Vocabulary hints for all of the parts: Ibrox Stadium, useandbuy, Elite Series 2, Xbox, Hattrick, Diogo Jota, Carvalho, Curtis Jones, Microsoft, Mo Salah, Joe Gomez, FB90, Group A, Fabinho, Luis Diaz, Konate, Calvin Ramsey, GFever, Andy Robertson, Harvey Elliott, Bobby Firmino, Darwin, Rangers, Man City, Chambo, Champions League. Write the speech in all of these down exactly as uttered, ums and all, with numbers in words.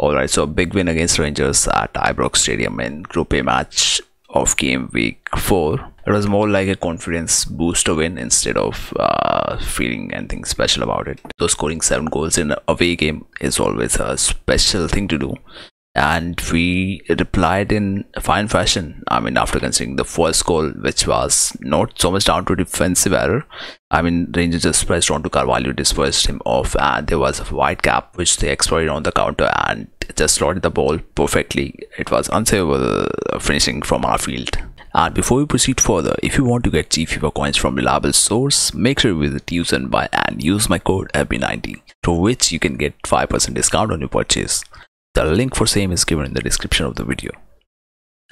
Alright, so big win against Rangers at Ibrox Stadium in Group A match of game week four. It was more like a confidence booster win instead of uh, feeling anything special about it. So scoring seven goals in an away game is always a special thing to do. And we replied in fine fashion. I mean, after considering the first goal, which was not so much down to defensive error. I mean, Rangers just pressed onto Carvalho, dispersed him off, and there was a wide gap which they exploited on the counter and just slotted the ball perfectly. It was unsavable finishing from our field. And before we proceed further, if you want to get GFever coins from reliable source, make sure you visit useandbuy and use my code F B ninety, through which you can get five percent discount on your purchase. The link for same is given in the description of the video.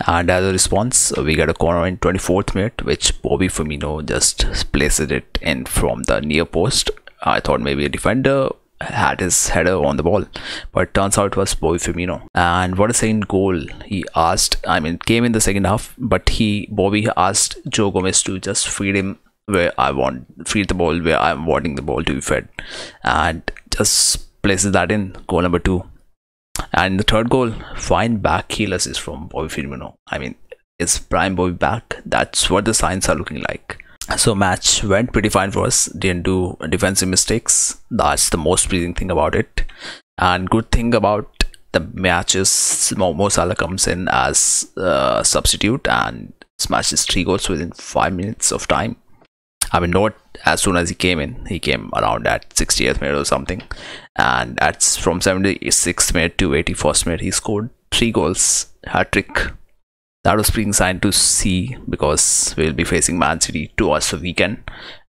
And as a response, we got a corner in twenty-fourth minute, which Bobby Firmino just places it in from the near post. I thought maybe a defender had his header on the ball, but turns out it was Bobby Firmino. And what a second goal he asked. I mean, it came in the second half, but he Bobby asked Joe Gomez to just feed him where I want, feed the ball where I'm wanting the ball to be fed, and just places that in. Goal number two. And the third goal, fine back heel assist from Bobby Firmino. I mean, it's prime Bobby back. That's what the signs are looking like. So match went pretty fine for us. Didn't do defensive mistakes. That's the most pleasing thing about it. And good thing about the matches, Mo Salah comes in as a substitute and smashes three goals within five minutes of time. I mean, not as soon as he came in. He came around at sixtieth minute or something, and that's from seventy-sixth minute to eighty-first minute he scored three goals, hat trick. That was being signed to see, because we'll be facing Man City towards the weekend,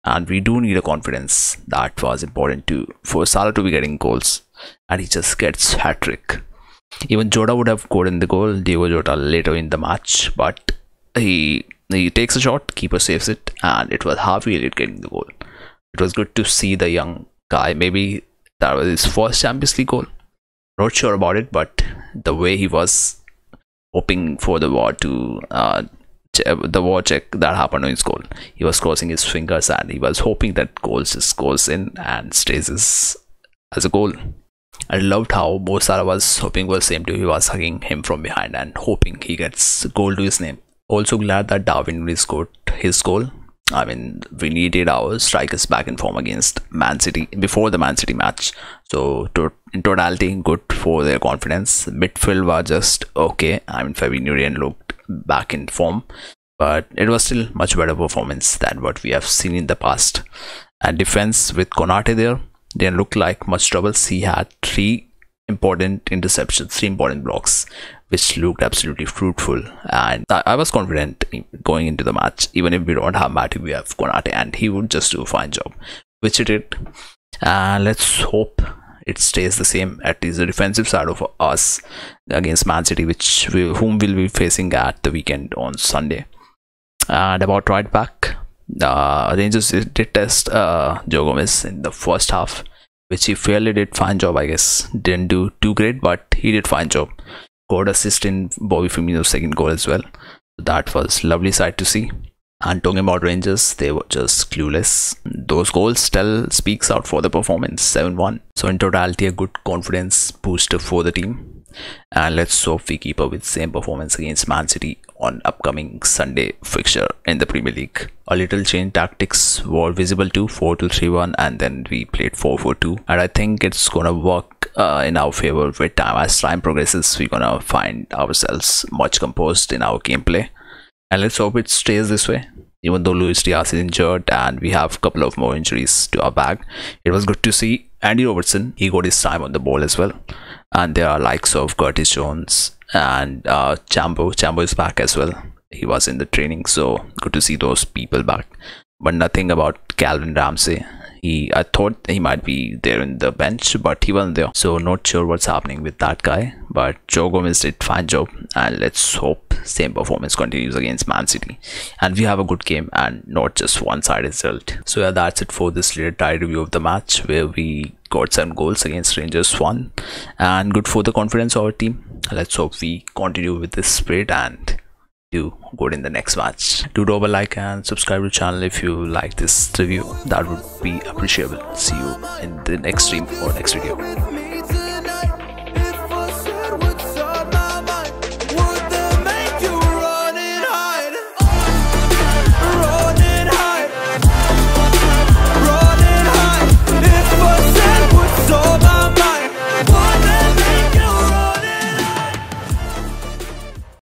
and we do need a confidence. That was important to for Salah to be getting goals, and he just gets hat trick. Even Jota would have scored in the goal, Diogo Jota later in the match, but he. He takes a shot, keeper saves it, and it was Harvey Elliott getting the goal. It was good to see the young guy. Maybe that was his first Champions League goal. Not sure about it, but the way he was hoping for the war to uh, the war check that happened on his goal. He was crossing his fingers and he was hoping that goals just goes in and stays as, as a goal. I loved how Mo Salah was hoping for the same too. He was hugging him from behind and hoping he gets goal to his name. Also glad that Darwin scored his goal. I mean, we needed our strikers back in form against Man City before the Man City match. So to, in totality, good for their confidence. Midfield were just okay. I mean, Fabinho looked back in form, but it was still much better performance than what we have seen in the past. And defense with Konate there didn't look like much troubles. He had three important interceptions, three important blocks, which looked absolutely fruitful, and I was confident going into the match. Even if we don't have Matty, we have Konate, and he would just do a fine job, which he did. And uh, let's hope it stays the same, at least the defensive side of us against Man City, which we, whom we'll be facing at the weekend on Sunday. And about right back, uh, Rangers did test uh, Joe Gomez in the first half, which he fairly did fine job, I guess. Didn't do too great, but he did fine job. Got assist in Bobby Firmino's second goal as well. That was lovely sight to see. And talking about Rangers, they were just clueless. Those goals tell speaks out for the performance, seven one. So in totality, a good confidence booster for the team. And let's hope we keep up with same performance against Man City on upcoming Sunday fixture in the Premier League. A little change tactics were visible too, four two three one, and then we played four four two. And I think it's gonna work Uh, in our favor with time. As time progresses, we're gonna find ourselves much composed in our gameplay, and let's hope it stays this way. Even though Luis Diaz is injured and we have a couple of more injuries to our bag, it was good to see Andy Robertson. He got his time on the ball as well, and there are likes of Curtis Jones and uh, Chambo. Chambo is back as well. He was in the training, so good to see those people back. But nothing about Calvin Ramsey. He, I thought he might be there in the bench, but he wasn't there, so not sure what's happening with that guy. But Joe Gomez did fine job, and let's hope same performance continues against Man City, and we have a good game and not just one side result. So yeah, that's it for this little tight review of the match where we got some goals against Rangers one, and good for the confidence of our team. Let's hope we continue with this spirit and do good in the next match. Do drop a like and subscribe to the channel if you like this review. That would be appreciable. See you in the next stream or next video.